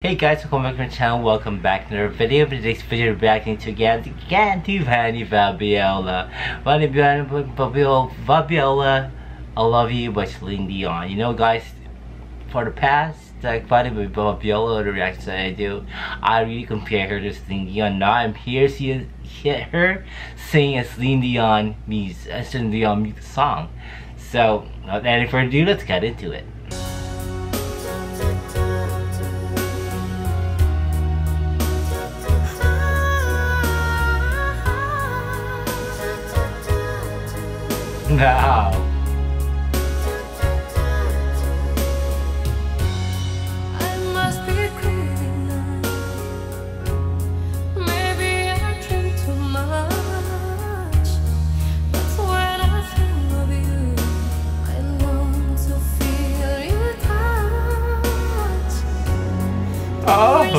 Hey guys, welcome back to my channel. Welcome back to another video. For today's video, we're reacting to again to Vanny Vabiola. Vanny Vabiola, I Love You by Celine Dion. You know, guys, for the past like Vanny Vabiola, the reactions that I do, I really compare her to Celine Dion. Now I'm here seeing her sing a Celine Dion music song. So, without any further ado, let's get into it. Wow. I must be cruel. Maybe I dream too much. But when I think of you, I long to feel your touch. Oh. Oh.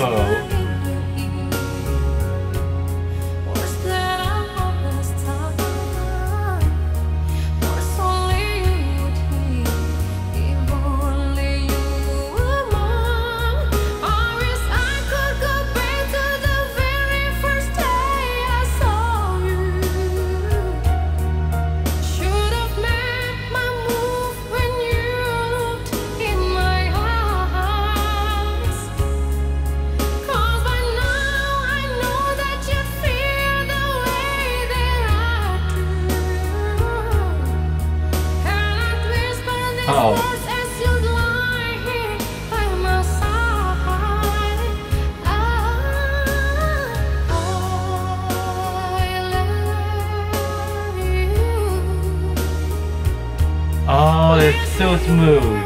Oh, it's so smooth.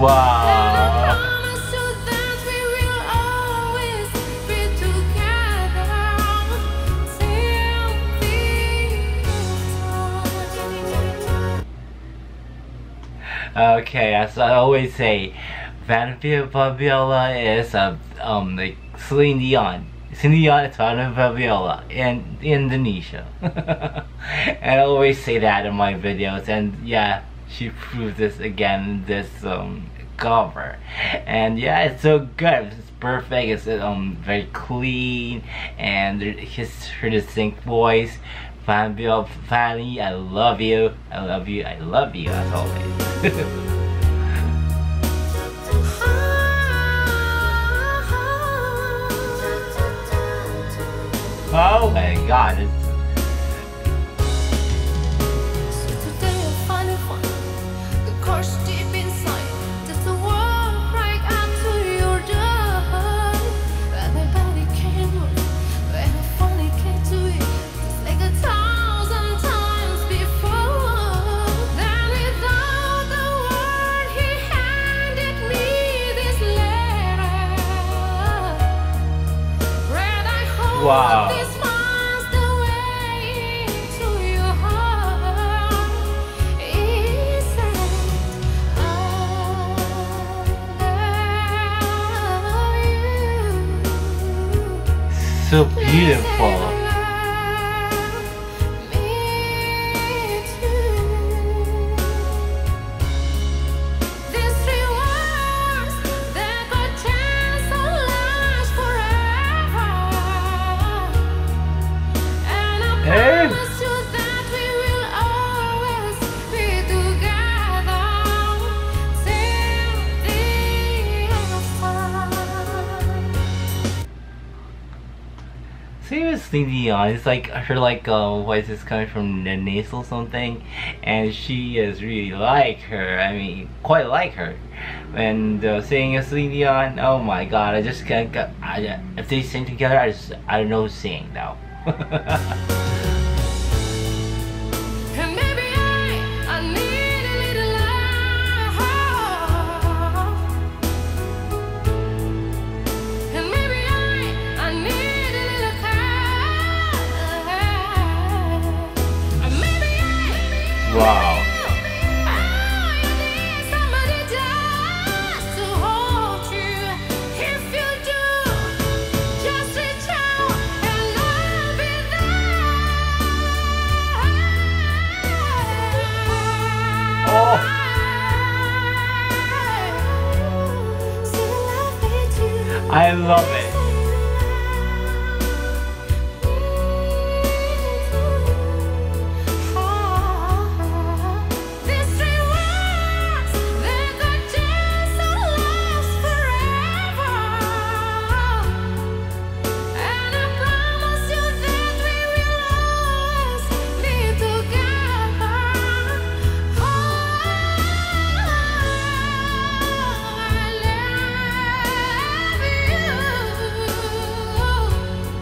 Wow. Okay, as I always say, Vanny Vabiola is like Celine Dion. Celine Dion is Vanny Vabiola in Indonesia. And I always say that in my videos, and yeah, she proved this again in this cover. And yeah, it's so good, it's perfect, it's very clean, and her distinct voice. Vanny, I love you, I love you, I love you, as always. Oh my god, it's wow. So beautiful. Celine Dion, it's like her voice is coming from the nasal something, and she is really like her. I mean, quite like her. And singing a Celine Dion, oh my god, I just can't. If they sing together, I don't know who's singing now. Wow. I love it.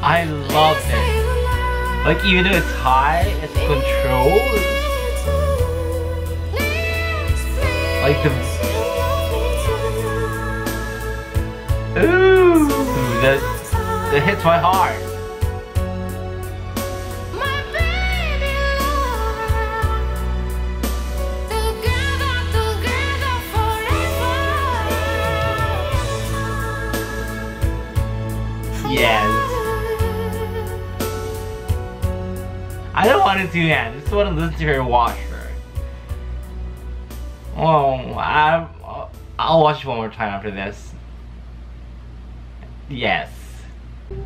I love it. Like, even though it's high, it's controlled. Like that hits my heart. Yes. I don't want to do that. I just want to listen to her and watch her. Oh, I'll watch one more time after this. Yes.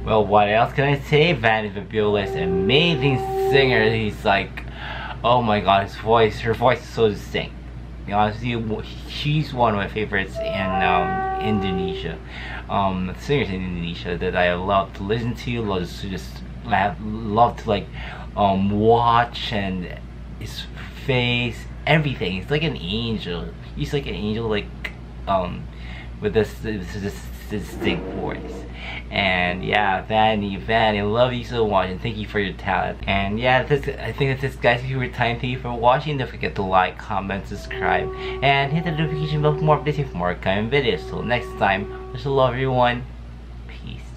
Well, what else can I say? Vanny Vabiola is an amazing singer. He's like, oh my god, his voice. Her voice is so distinct. You know, honestly, she's one of my favorites in Indonesia. Singers in Indonesia that I love to listen to. Love to like watch, and his face, everything. He's like an angel. He's like an angel, like with this distinct voice. And yeah, Vanny, I love you so much, and thank you for your talent. And yeah, I think that's it, guys. If you were time, thank you for watching. Don't forget to like, comment, subscribe, and hit the notification bell for more updates and for more coming videos. Till next time, much love everyone.